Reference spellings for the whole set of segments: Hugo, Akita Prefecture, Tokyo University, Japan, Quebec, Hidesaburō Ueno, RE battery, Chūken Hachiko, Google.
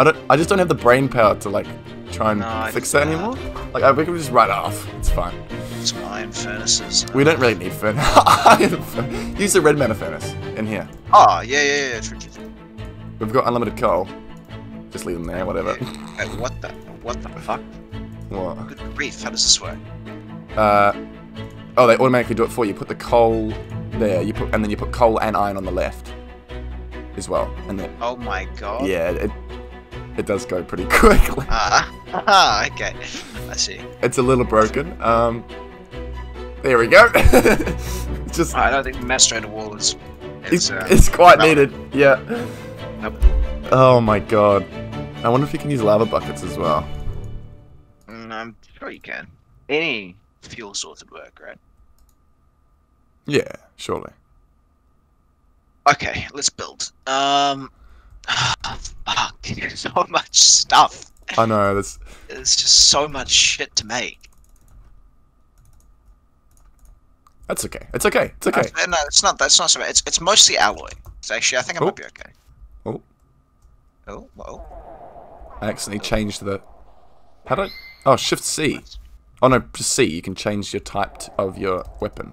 I just don't have the brain power to like try and fix that anymore. Like we can just write it off. It's fine. It's iron furnaces. We don't really need furnace. Use the red mana furnace in here. Oh yeah. True. We've got unlimited coal. Just leave them there, whatever. Yeah. Hey, what the fuck? What? Good grief, how does this work? Oh, they automatically do it for you. Put the coal there, and then you put coal and iron on the left as well. And then, oh my god. Yeah, it does go pretty quickly. Okay, I see. It's a little broken. There we go. Just. I don't think the Mastrator wall is. It's quite needed. Yeah. Nope. Oh my god. I wonder if you can use lava buckets as well. I'm sure you can. Any fuel source would work, right? Yeah, surely. Okay, let's build. Fuck. So much stuff. I know, that's... There's just so much shit to make. That's okay. It's okay. It's okay. No, it's not. That's not so bad. It's mostly alloy. It's actually, I think I might be okay. Oh. Oh, whoa. I accidentally changed the... How do I... Oh, shift C. Oh no, just C. You can change your type of your weapon.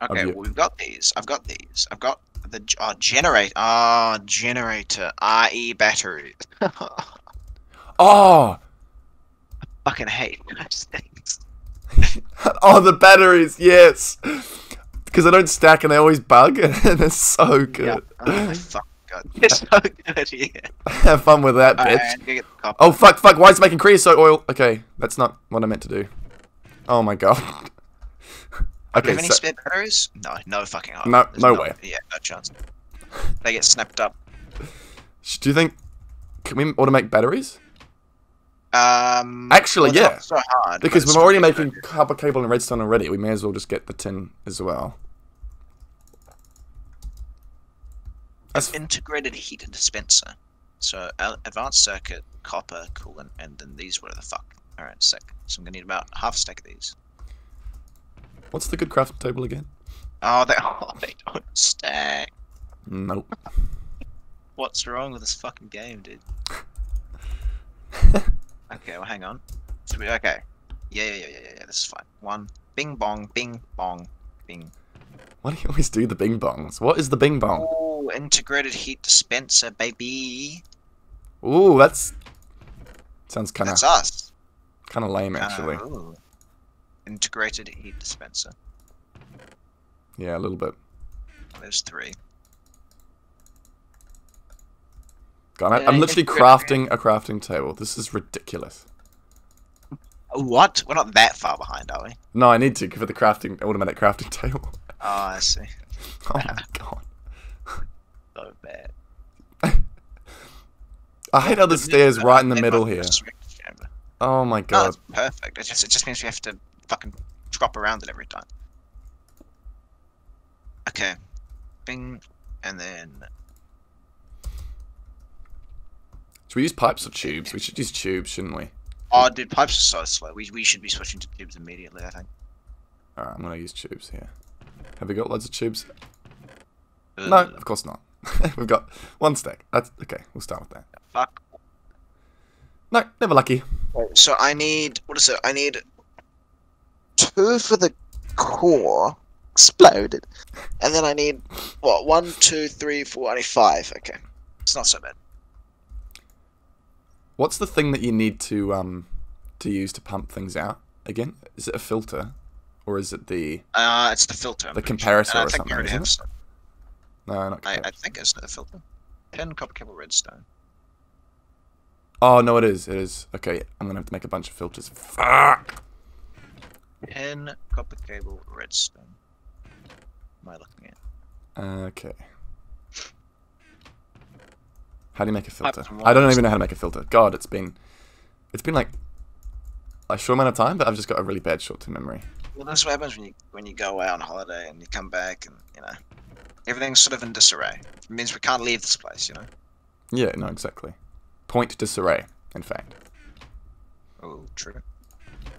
Okay, well we've got these. I've got these. I've got the generator. RE battery. Oh! I fucking hate those things. Oh, the batteries, yes! Because they don't stack and they always bug, and they're so good. Yep. Oh, fuck. It's so good, yeah. Have fun with that, bitch. Right, oh, fuck, why is it making creosote oil? Okay, that's not what I meant to do. Oh my god. Okay, do you have any spare batteries? No, no fucking hope. No, no way. Yeah, no chance. They get snapped up. Do you think... Can we automate batteries? Actually, well, yeah. Not so hard, because we're already making copper cable and redstone already. We may as well just get the tin as well. That's integrated heater dispenser. So advanced circuit, copper, coolant, and then these. What the fuck? All right, sick. So I'm gonna need about half a stack of these. What's the good crafting table again? Oh, they don't stack. Nope. What's wrong with this fucking game, dude? Okay, well, hang on. Should we, okay. Yeah. This is fine. One, bing bong, bing bong, bing. Why do you always do the bing bongs? What is the bing bong? Ooh, integrated heat dispenser, baby. Ooh, that's sounds kind of. That's us. Kind of lame, actually. Ooh. Integrated heat dispenser. Yeah, a little bit. There's three. God, yeah, I'm literally crafting a crafting table. This is ridiculous. What? We're not that far behind, are we? No, I need to for the crafting automatic crafting table. Oh, I see. Oh my god. So bad. I hate how the stairs right in the middle here. Oh my god. No, that's perfect. It just means we have to fucking drop around it every time. Okay. Bing. And then... Should we use pipes or tubes? We should use tubes, shouldn't we? Oh, dude, pipes are so slow. We should be switching to tubes immediately, I think. Alright, I'm gonna use tubes here. Have we got loads of tubes? No, of course not. We've got one stack. That's okay. We'll start with that. Fuck. No, never lucky. So I need I need two for the core exploded, and then I need what? 1, 2, 3, 4. I need 5. Okay, it's not so bad. What's the thing that you need to use to pump things out again? Is it a filter? Or is it the... it's the filter. The comparator or something, I already have stuff. No, not comparator. I think it's the filter. Pin, copper cable, redstone. Oh, no, it is. It is. Okay, I'm going to have to make a bunch of filters. Fuck! Pin, copper cable, redstone. What am I looking at? Okay. How do you make a filter? I don't even know how to make a filter. God, it's been like a short amount of time, but I've just got a really bad short-term memory. Well, that's what happens when you go away on holiday and you come back and, you know, everything's sort of in disarray. It means we can't leave this place, you know? Yeah, no, exactly. Point disarray, in fact. Oh, true.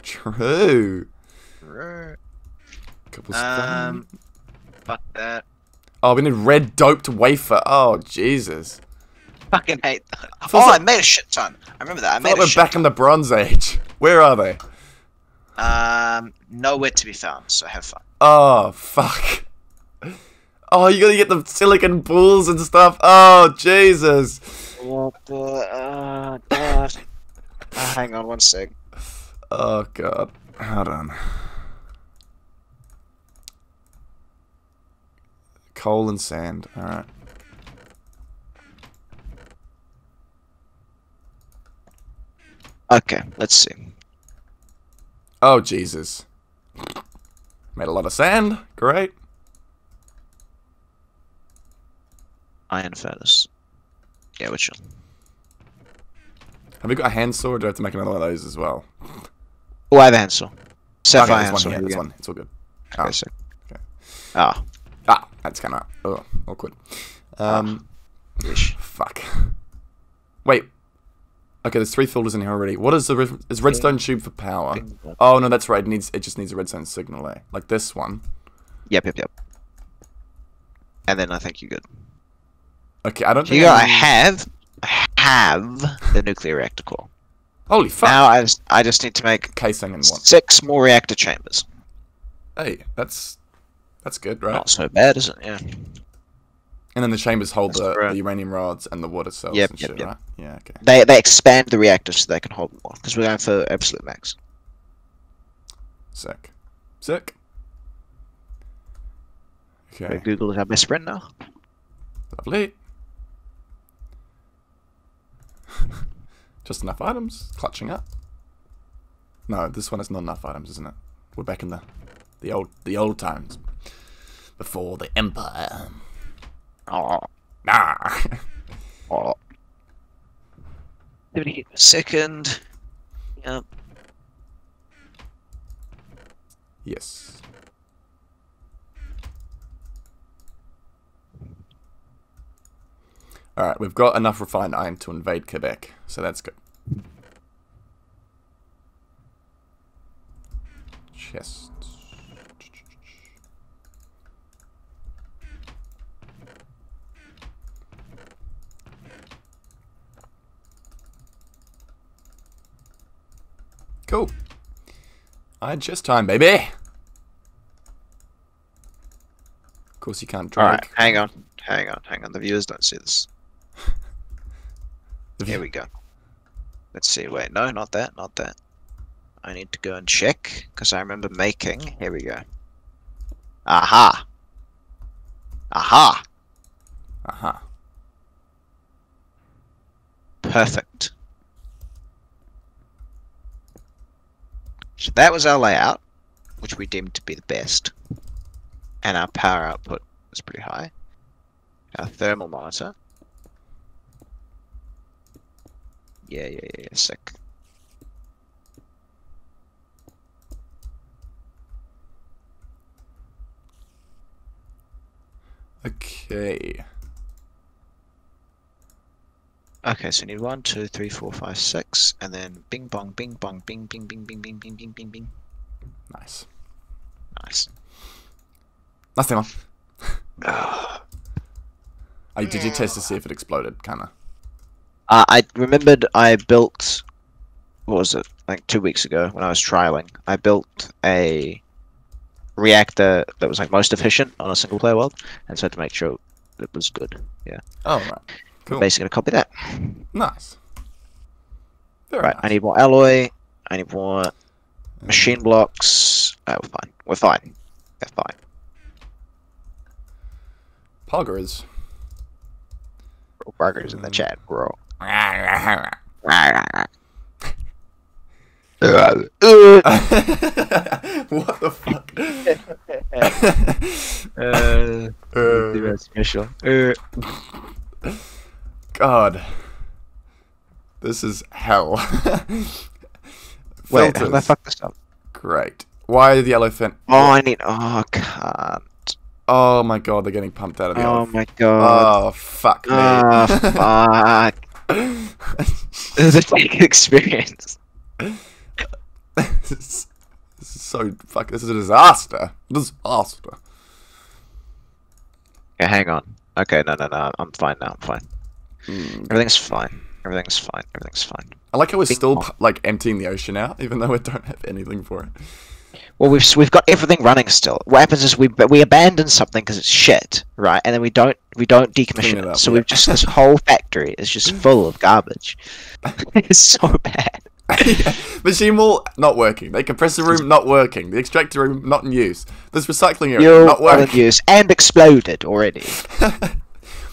True. Cobblestone. Fuck that. Oh, we need red doped wafer. Oh, Jesus. fucking hate that. Oh, I made a shit ton. I remember that. I made a shit ton. Back in the Bronze Age. Where are they? Nowhere to be found, so have fun. Oh, fuck. Oh, you gotta get the silicon pools and stuff. Oh, Jesus. What the... God. Hang on one sec. Oh, God. Hold on. Coal and sand. Alright. Okay, let's see. Oh, Jesus. Made a lot of sand. Great. Iron furnace. Yeah, which one? Have we got a handsaw, or do I have to make another one of those as well? Oh, I have a handsaw. Sapphire handsaw. Yeah, this one. It's all good. Oh. Okay, so. Okay. Oh. Ah, that's kind of awkward. Fuck. Wait. Okay, there's three filters in here already. What is the redstone tube for power? Oh no, that's right. It just needs a redstone signal, eh? Like this one. Yep. And then I think you're good. Okay, I don't. Here I have the nuclear reactor core. Holy fuck! Now I just need to make casing and 6 more reactor chambers. Hey, that's good, right? Not so bad, is it? Yeah. And then the chambers hold the uranium rods and the water cells and shit, right? Yeah, okay. They expand the reactors so they can hold more, because we're going for absolute max. Sick. Sick. Okay. Google is our best friend now. Lovely. Just enough items. Clutching up. No, this one is not enough items, isn't it? We're back in the old times. Before the Empire. Oh. Nah. Oh. 2nd. Yep. Yes. Alright, we've got enough refined iron to invade Quebec, so that's good. Chest. Cool. Iron chest time, baby. Of course you can't drink. Alright, hang on. The viewers don't see this. Here we go. Let's see, wait, no, not that. I need to go and check, because I remember making, here we go. Aha. Perfect. So that was our layout, which we deemed to be the best. And our power output was pretty high. Our thermal monitor. Yeah, sick. Okay, so we need 1, 2, 3, 4, 5, 6, and then bing bong, bing bong, bing bing bing bing bing bing bing bing bing. Nice. Last thing on. Did you test to see if it exploded, kinda? I remembered I built, what was it, like 2 weeks ago when I was trialing, I built a reactor that was like most efficient on a single player world, and so I had to make sure it was good, yeah. Oh, right. Cool. Basically gonna copy that. Nice. Very nice. I need more alloy, I need more machine blocks. Oh, we're fine. That's fine. Poggers. Burgers in the chat, bro. What the fuck? Special. God, this is hell. Wait, how did I fuck this up? Great. Why the elephant? Oh, I need. Oh, God. Oh my god, they're getting pumped out of the oven. Oh my god. Oh, fuck me. Oh, fuck. This is a fake experience. This is so... Fuck, this is a disaster. Okay, hang on. Okay, no. I'm fine now. Everything's fine. Everything's fine. Everything's fine. I like how we're still like emptying the ocean out, even though we don't have anything for it. Well, we've got everything running still. What happens is we abandon something because it's shit, right? And then we don't decommission it. So we've just this whole factory is just full of garbage. It's so bad. Yeah. Machine wall not working. The compressor room not working. The extractor room not in use. This recycling area not working. In use and exploded already.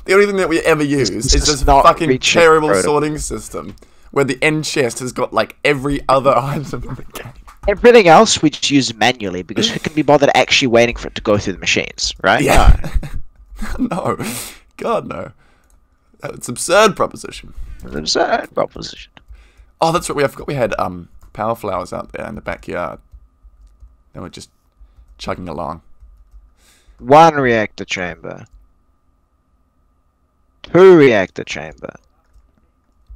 The only thing that we ever use is this fucking terrible sorting system where the end chest has got like every other item in the game. Everything else we just use manually because who can be bothered actually waiting for it to go through the machines, right? Yeah. No. God, no. It's an absurd proposition. It's an absurd proposition. Oh, that's what we have. I forgot we had power flowers out there in the backyard. And we're just chugging along. One reactor chamber. 2 reactor chamber.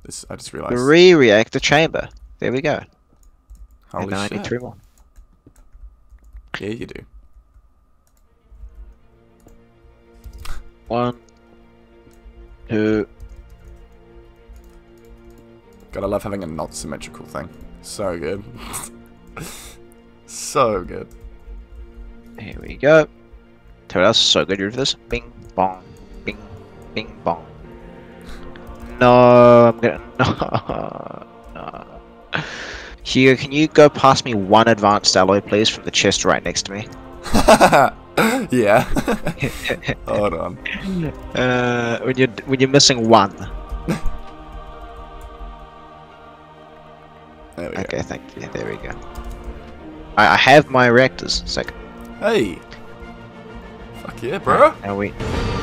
This, I just realized. 3 reactor chamber. There we go. Holy and now shit. I need 3 more. Yeah, you do. 1, 2. God, I love having a not symmetrical thing. So good. So good. Here we go. Tell us, so good you're for this. Bing bong. Bing bong. No, I'm gonna no. Hugo, can you go past me 1 advanced alloy, please, from the chest right next to me? Yeah. Hold on. When you're missing 1. There we go. Thank you. There we go. I have my reactors. Hey. Fuck yeah, bro. And we.